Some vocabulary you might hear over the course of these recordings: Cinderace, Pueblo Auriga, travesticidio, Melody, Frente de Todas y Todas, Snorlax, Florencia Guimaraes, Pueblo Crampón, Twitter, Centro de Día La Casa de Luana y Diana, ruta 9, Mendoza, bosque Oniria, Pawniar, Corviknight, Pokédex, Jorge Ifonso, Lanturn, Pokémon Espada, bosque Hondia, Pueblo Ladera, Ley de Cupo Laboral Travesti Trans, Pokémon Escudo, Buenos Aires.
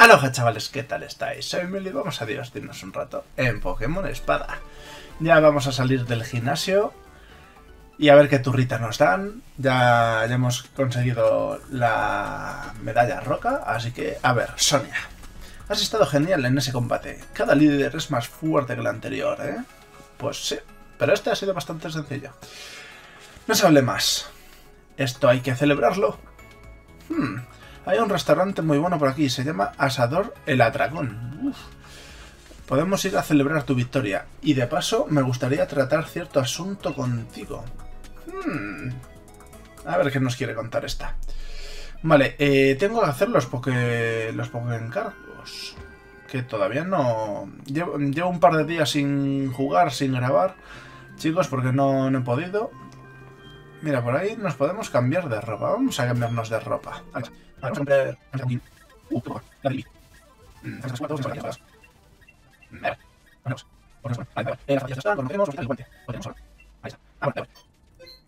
Aloha chavales, ¿qué tal estáis? Soy Meli, vamos a divertirnos un rato en Pokémon Espada. Ya vamos a salir del gimnasio y a ver qué turrita nos dan. Ya hemos conseguido la medalla roca, así que a ver, Sonia. Has estado genial en ese combate. Cada líder es más fuerte que el anterior, ¿eh? Pues sí, pero este ha sido bastante sencillo. No se hable más. Esto hay que celebrarlo. Hay un restaurante muy bueno por aquí, se llama Asador El Atracón. Uf. Podemos ir a celebrar tu victoria. Y de paso, me gustaría tratar cierto asunto contigo. A ver qué nos quiere contar esta. Vale, tengo que hacer los Pokéencargos. Que todavía no... Llevo un par de días sin jugar, sin grabar. Chicos, porque no he podido... Mira, por ahí nos podemos cambiar de ropa. Vamos a cambiarnos de ropa.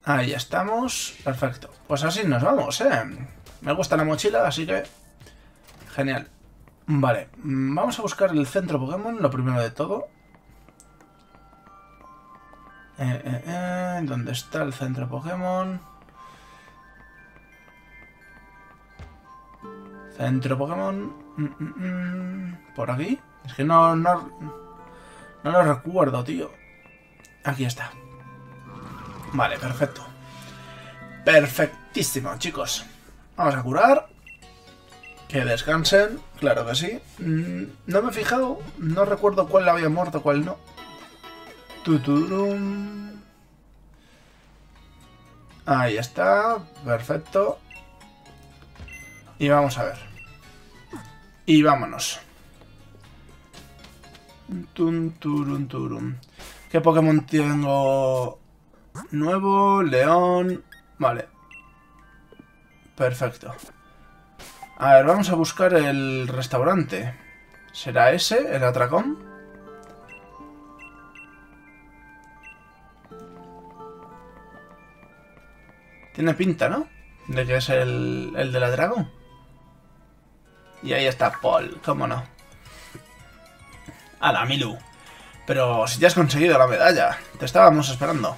Ahí estamos. Perfecto. Pues así nos vamos, ¿eh? Me gusta la mochila, así que... Genial. Vale. Vamos a buscar el centro Pokémon, lo primero de todo. ¿Dónde está el centro Pokémon? Centro Pokémon... ¿Por aquí? Es que no lo recuerdo, tío. Aquí está. Vale, perfecto. Perfectísimo, chicos. Vamos a curar. Que descansen. Claro que sí. No me he fijado. No recuerdo cuál había muerto, cuál no. Tuturum. Ahí está, perfecto. Y vamos a ver. Y vámonos. Tunturunturum. ¿Qué Pokémon tengo? Nuevo, León. Vale. Perfecto. A ver, vamos a buscar el restaurante. ¿Será ese, el atracón? Tiene pinta, ¿no? De que es el de la dragón. Y ahí está Paul, cómo no. ¡Hala, Milu! Pero si ya has conseguido la medalla. Te estábamos esperando.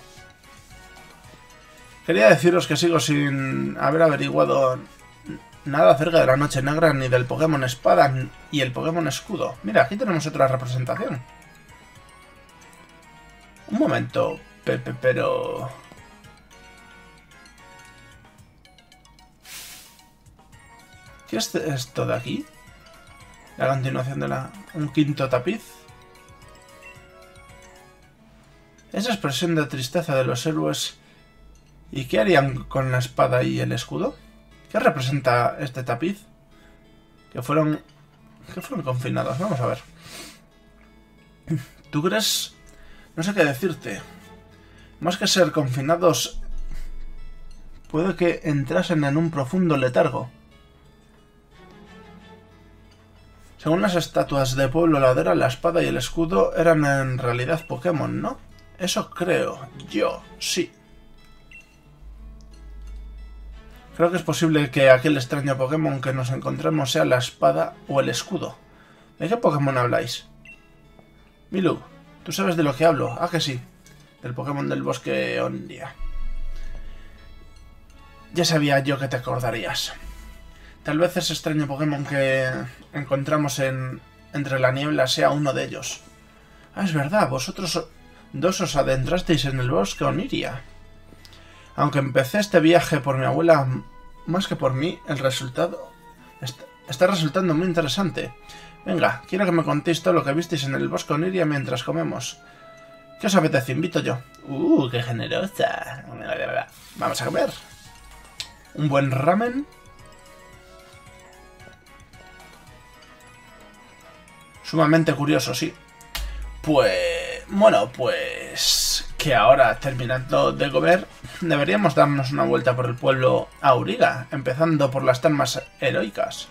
Quería deciros que sigo sin haber averiguado nada acerca de la Noche Negra, ni del Pokémon Espada, ni el Pokémon Escudo. Mira, aquí tenemos otra representación. Un momento, Pepe, pero... ¿Qué es esto de aquí? La continuación de la... un quinto tapiz. Esa expresión de tristeza de los héroes. ¿Y qué harían con la espada y el escudo? ¿Qué representa este tapiz? Que fueron confinados. Vamos a ver. ¿Tú crees? No sé qué decirte. Más que ser confinados, puede que entrasen en un profundo letargo. Según las estatuas de Pueblo Ladera, la espada y el escudo eran en realidad Pokémon, ¿no? Eso creo. Yo, sí. Creo que es posible que aquel extraño Pokémon que nos encontremos sea la espada o el escudo. ¿De qué Pokémon habláis? Milu, tú sabes de lo que hablo. Ah, que sí. Del Pokémon del bosque Hondia. Ya sabía yo que te acordarías. Tal vez ese extraño Pokémon que encontramos entre la niebla sea uno de ellos. Ah, es verdad, vosotros dos os adentrasteis en el bosque Oniria. Aunque empecé este viaje por mi abuela más que por mí, el resultado está resultando muy interesante. Venga, quiero que me contéis todo lo que visteis en el bosque Oniria mientras comemos. ¿Qué os apetece? Invito yo. ¡Qué generosa! Vamos a comer. Un buen ramen. Sumamente curioso, sí. Pues... bueno, pues... que ahora, terminando de comer, deberíamos darnos una vuelta por el pueblo Auriga, empezando por las termas heroicas.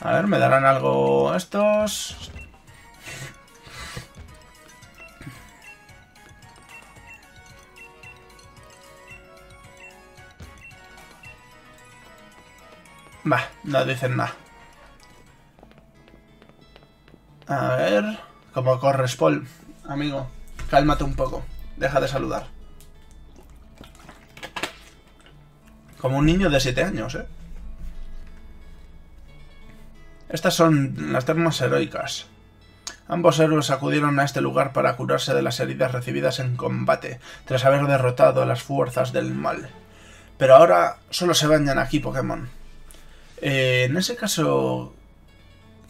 A ver, ¿me darán algo estos? Bah, no dicen nada. A ver... Como corres, Paul. Amigo, cálmate un poco. Deja de saludar. Como un niño de 7 años, ¿eh? Estas son las termas heroicas. Ambos héroes acudieron a este lugar para curarse de las heridas recibidas en combate, tras haber derrotado a las fuerzas del mal. Pero ahora solo se bañan aquí, Pokémon. En ese caso...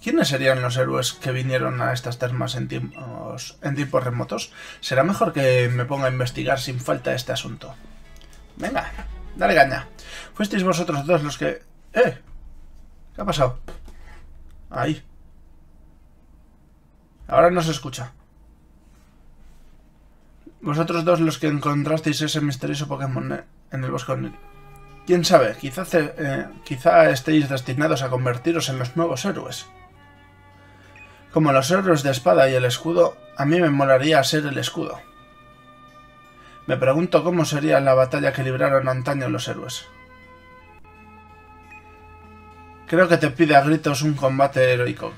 ¿Quiénes serían los héroes que vinieron a estas termas en tiempos remotos? Será mejor que me ponga a investigar sin falta este asunto. Venga, dale caña. Fuisteis vosotros dos los que... ¡Eh! ¿Qué ha pasado? Ahí. Ahora no se escucha. Vosotros dos los que encontrasteis ese misterioso Pokémon en el bosque Oniria. Quién sabe, quizá estéis destinados a convertiros en los nuevos héroes. Como los héroes de espada y el escudo, a mí me molaría ser el escudo. Me pregunto cómo sería la batalla que libraron antaño los héroes. Creo que te pide a gritos un combate heroico.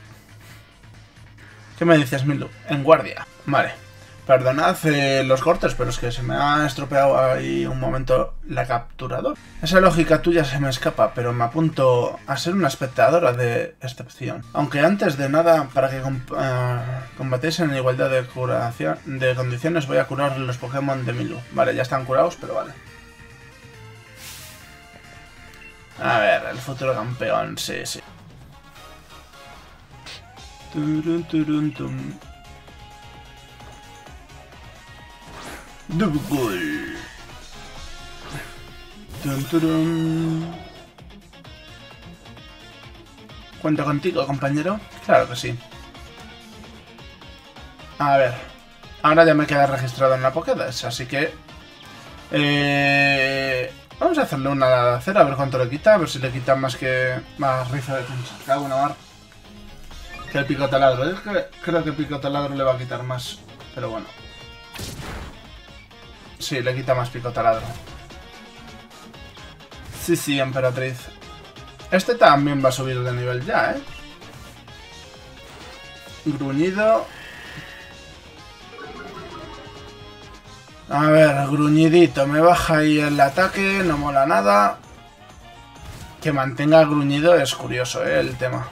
¿Qué me dices, Milu? En guardia. Vale. Perdonad los cortes, pero es que se me ha estropeado ahí un momento la capturadora. Esa lógica tuya se me escapa, pero me apunto a ser una espectadora de excepción. Aunque antes de nada, para que combatéis en igualdad de condiciones, voy a curar los Pokémon de Milu. Vale, ya están curados, pero vale. A ver, el futuro campeón, sí, sí. Turun, turun, tum. Double goal. Turun, turun. ¿Cuento contigo, compañero? Claro que sí. A ver, ahora ya me queda registrado en la Pokédex, así que... Vamos a hacerle una lacera, a ver cuánto le quita, a ver si le quita más que... Más rifa de pinche. Cago en la mar. Que el picotaladro. Es que creo que el picotaladro le va a quitar más. Pero bueno. Sí, le quita más picotaladro. Sí, sí, emperatriz. Este también va a subir de nivel ya, ¿eh? Gruñido. A ver, gruñidito, me baja ahí el ataque, no mola nada. Que mantenga gruñido es curioso, el tema.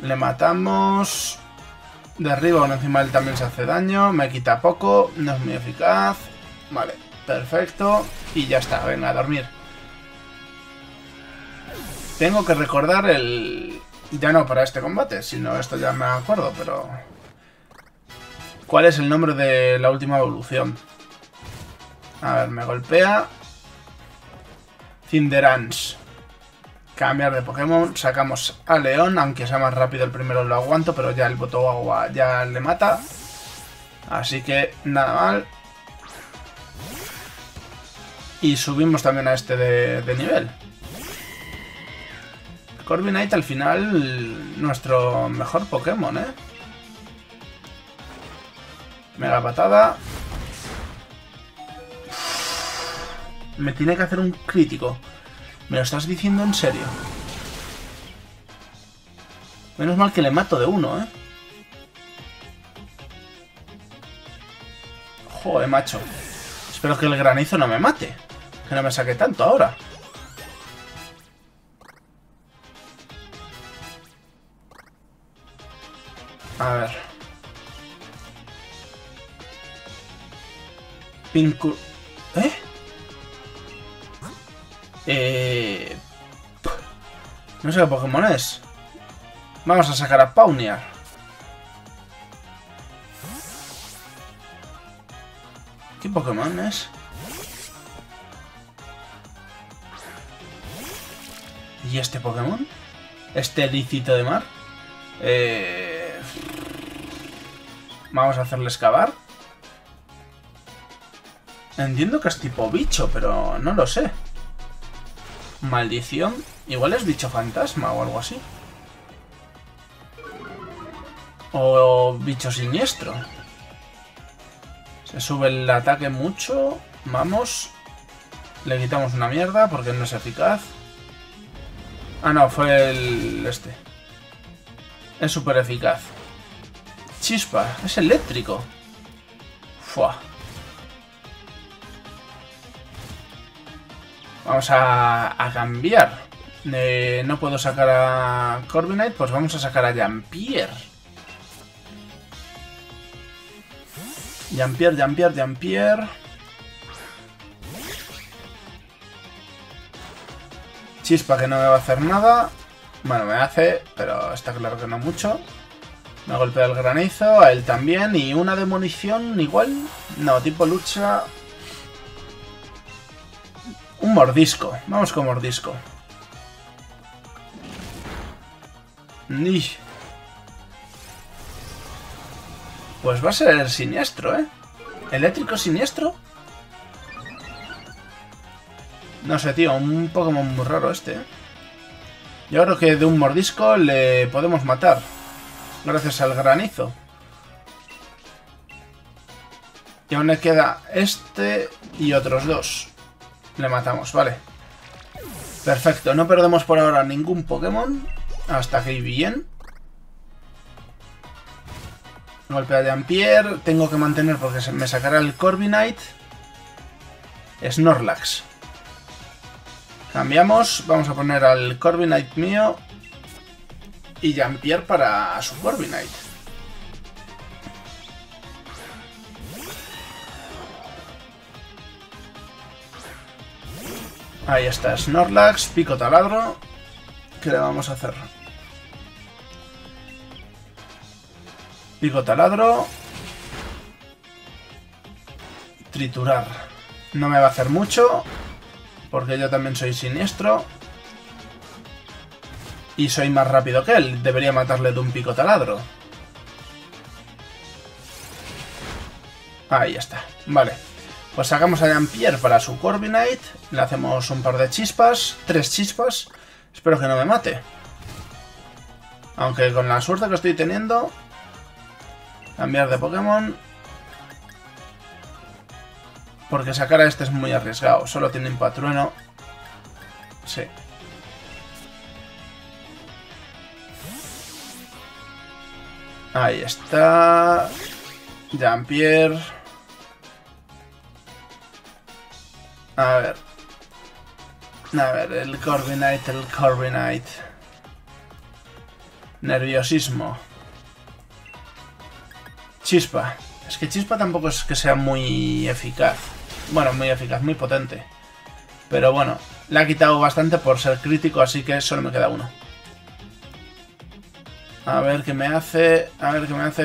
Le matamos. Derriba uno encima de él, también se hace daño, me quita poco, no es muy eficaz. Vale, perfecto. Y ya está, venga, a dormir. Tengo que recordar el... Ya no para este combate, sino esto ya me acuerdo, pero... ¿Cuál es el nombre de la última evolución? A ver, me golpea. Cinderace. Cambiar de Pokémon. Sacamos a León, aunque sea más rápido el primero lo aguanto, pero ya el boto agua ya le mata. Así que nada mal. Y subimos también a este de nivel. Corviknight al final nuestro mejor Pokémon, ¿eh? Mega patada. Me tiene que hacer un crítico. ¿Me lo estás diciendo en serio? Menos mal que le mato de uno, ¿eh? Joder, macho. Espero que el granizo no me mate. Que no me saque tanto ahora. A ver... Pincu... ¿Eh? No sé qué Pokémon es. Vamos a sacar a Pawniar. ¿Qué Pokémon es? ¿Y este Pokémon? ¿Este lícito de mar? Vamos a hacerle excavar. Entiendo que es tipo bicho, pero no lo sé. Maldición. Igual es bicho fantasma o algo así. O bicho siniestro. Se sube el ataque mucho. Vamos. Le quitamos una mierda porque no es eficaz. Ah, no, fue el... este. Es súper eficaz. Chispa, es eléctrico. Fua. Vamos a cambiar. No puedo sacar a Corviknight, pues vamos a sacar a Jean-Pierre. Jean-Pierre. Chispa que no me va a hacer nada. Bueno, me hace, pero está claro que no mucho. Me golpea el granizo, a él también. Y una demolición igual. No, tipo lucha. Un mordisco. Vamos con mordisco. Pues va a ser siniestro, ¿eh? Eléctrico siniestro. No sé, tío. Un Pokémon muy raro este, ¿eh? Yo creo que de un mordisco le podemos matar. Gracias al granizo. Y aún le queda este y otros dos. Le matamos, vale. Perfecto, no perdemos por ahora ningún Pokémon. Hasta aquí bien. Golpe de Jean-Pierre. Tengo que mantener porque me sacará el Corviknight. Snorlax. Cambiamos. Vamos a poner al Corviknight mío. Y Jean-Pierre para su Corviknight. Ahí está, Snorlax, pico taladro. ¿Qué le vamos a hacer? Pico taladro. Triturar. No me va a hacer mucho, porque yo también soy siniestro. Y soy más rápido que él. Debería matarle de un pico taladro. Ahí está. Vale. Pues sacamos a Jean-Pierre para su Corviknight. Le hacemos un par de chispas. 3 chispas. Espero que no me mate. Aunque con la suerte que estoy teniendo... Cambiar de Pokémon. Porque sacar a este es muy arriesgado. Solo tiene un patrueno. Sí. Ahí está. Jean-Pierre. A ver. El Corviknight, Nerviosismo. Chispa. Es que Chispa tampoco es que sea muy eficaz. Bueno, muy eficaz, muy potente. Pero bueno, le ha quitado bastante por ser crítico, así que solo me queda uno. A ver qué me hace.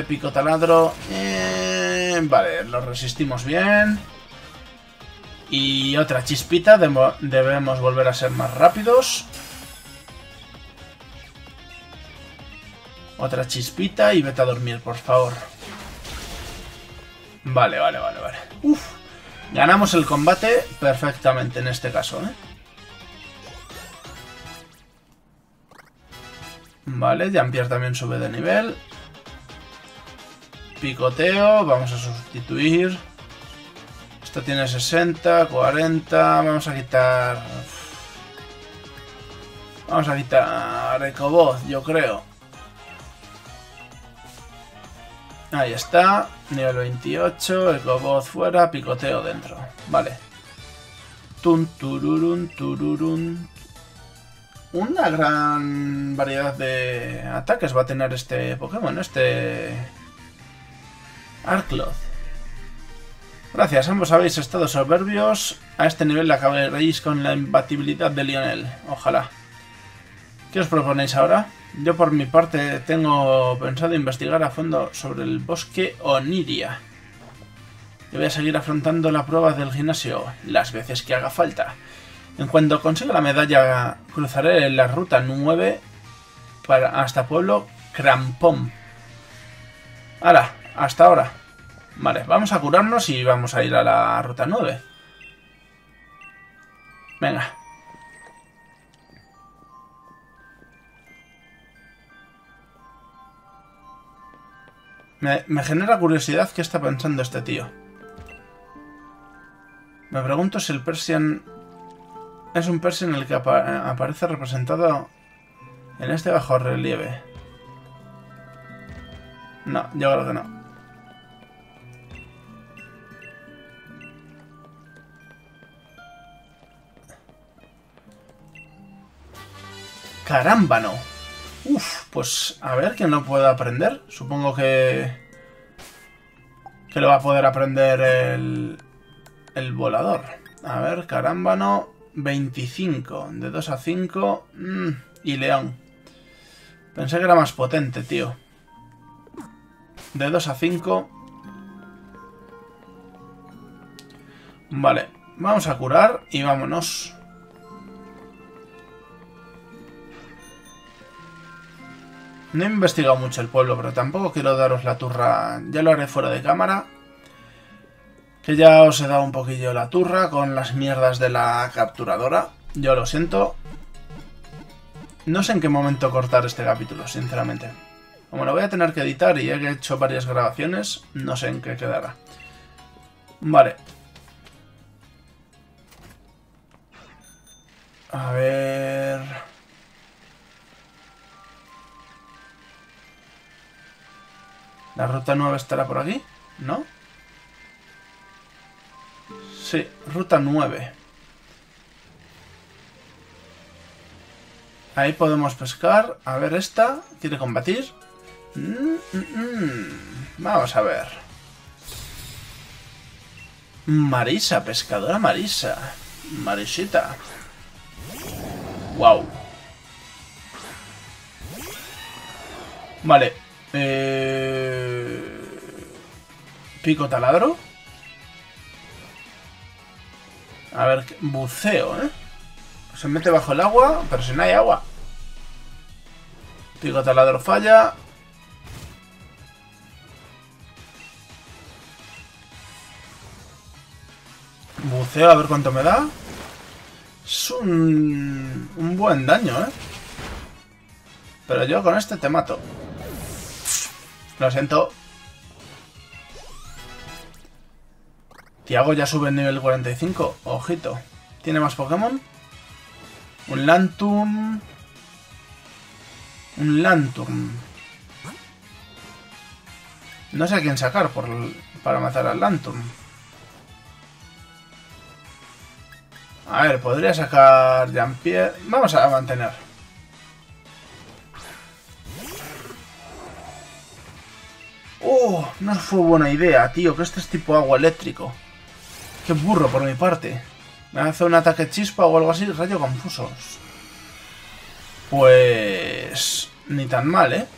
Pico taladro. Vale, lo resistimos bien. Y otra chispita. Debemos volver a ser más rápidos. Otra chispita y vete a dormir, por favor. Vale, vale. Uf. Ganamos el combate perfectamente en este caso, ¿eh? Vale, Jean-Pierre también sube de nivel. Picoteo, vamos a sustituir. Esto tiene 60, 40, vamos a quitar... Vamos a quitar Ecovoz, yo creo. Ahí está, nivel 28, Ecovoz fuera, picoteo dentro. Vale. Tun, tururun, tururun. Una gran variedad de ataques va a tener este Pokémon, este Arcloth. Gracias, ambos habéis estado soberbios. A este nivel la acabaréis con la imbatibilidad de Lionel. Ojalá. ¿Qué os proponéis ahora? Yo por mi parte tengo pensado investigar a fondo sobre el bosque Oniria. Yo voy a seguir afrontando la prueba del gimnasio las veces que haga falta. En cuanto consiga la medalla, cruzaré la ruta 9 hasta Pueblo Crampón. ¡Hala! ¡Hasta ahora! Vale, vamos a curarnos y vamos a ir a la ruta 9. Venga. Me genera curiosidad qué está pensando este tío. Me pregunto si el Persian... Es un pez en el que aparece representado en este bajorrelieve. No, yo creo que no. ¡Carámbano! Uf, pues a ver quién lo puede aprender. Supongo que lo va a poder aprender el volador. A ver, carámbano 25. De 2 a 5. Y león. Pensé que era más potente, tío. De 2 a 5. Vale, vamos a curar y vámonos. No he investigado mucho el pueblo, pero tampoco quiero daros la turra. Ya lo haré fuera de cámara. Que ya os he dado un poquillo la turra con las mierdas de la capturadora. Yo lo siento. No sé en qué momento cortar este capítulo, sinceramente. Como lo voy a tener que editar y ya que he hecho varias grabaciones, no sé en qué quedará. Vale. A ver... ¿La ruta 9 estará por aquí? ¿No? Sí, ruta 9. Ahí podemos pescar. A ver esta. ¿Quiere combatir? Vamos a ver. Marisa, pescadora Marisa. Marisita. Wow. Vale. Pico taladro. A ver, buceo, ¿eh? Se mete bajo el agua, pero si no hay agua. Pico taladro falla. Buceo, a ver cuánto me da. Es un buen daño, ¿eh? Pero yo con este te mato. Lo siento. Tiago ya sube el nivel 45. Ojito. ¿Tiene más Pokémon? Un Lanturn. Un Lanturn. No sé a quién sacar para matar al Lanturn. A ver, podría sacar Jean-Pierre. Vamos a mantener. ¡Oh! No fue buena idea, tío, que este es tipo agua eléctrico. ¡Qué burro por mi parte! Me hace un ataque chispa o algo así, rayo confusos. Pues... ni tan mal, ¿eh?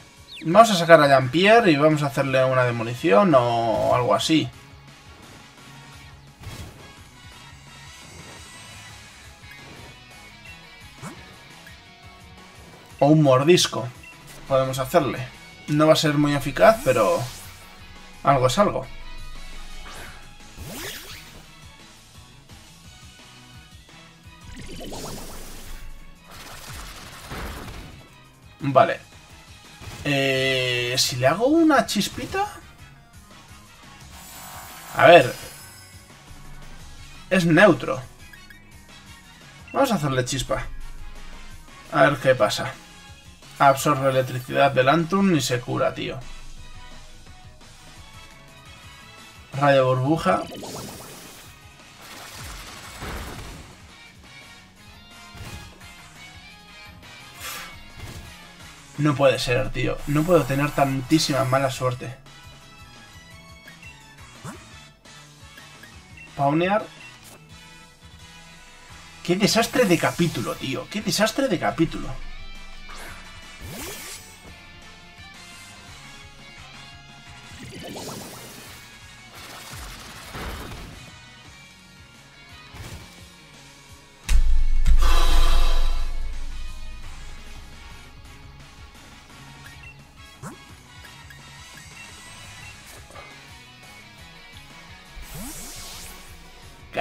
Vamos a sacar a Jean-Pierre y vamos a hacerle una demolición o algo así. O un mordisco. Podemos hacerle. No va a ser muy eficaz, pero... algo es algo. Vale. Si le hago una chispita... A ver. Es neutro. Vamos a hacerle chispa. A ver qué pasa. Absorbe electricidad del Lanturn y se cura, tío. Rayo burbuja. No puede ser, tío. No puedo tener tantísima mala suerte. Paunear. ¡Qué desastre de capítulo, tío! ¡Qué desastre de capítulo!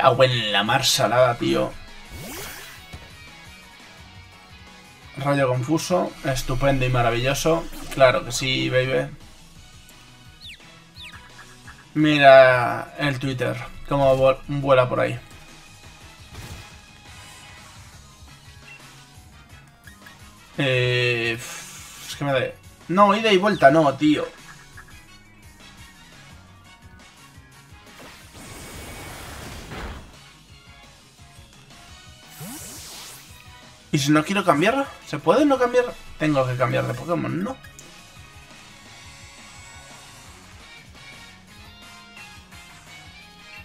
Agua en la mar salada, tío. Rayo confuso. Estupendo y maravilloso. Claro que sí, baby. Mira el Twitter. Cómo vuela por ahí. Es que me da... No, ida y vuelta no, tío. ¿Y si no quiero cambiar? ¿Se puede no cambiar? Tengo que cambiar de Pokémon, ¿no?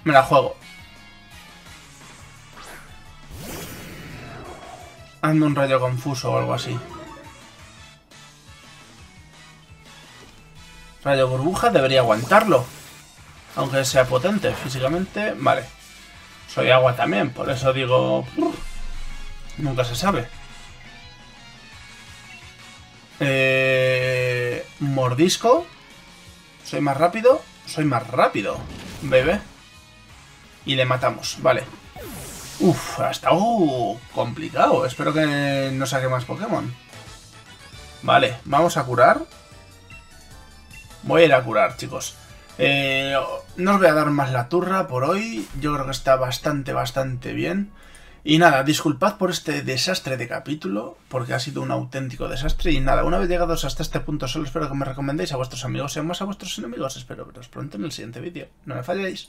Me la juego. Ando un rayo confuso o algo así. Rayo burbuja debería aguantarlo. Aunque sea potente físicamente. Vale. Soy agua también, por eso digo... Nunca se sabe. Mordisco. Soy más rápido. Soy más rápido, bebé. Y le matamos, vale. Uf, ha estado complicado. Espero que no saque más Pokémon. Vale, vamos a curar. Voy a ir a curar, chicos. No os voy a dar más la turra por hoy. Yo creo que está bastante bien. Y nada, disculpad por este desastre de capítulo, porque ha sido un auténtico desastre. Y nada, una vez llegados hasta este punto, solo espero que me recomendéis a vuestros amigos y más a vuestros enemigos. Espero veros pronto en el siguiente vídeo. No me falléis.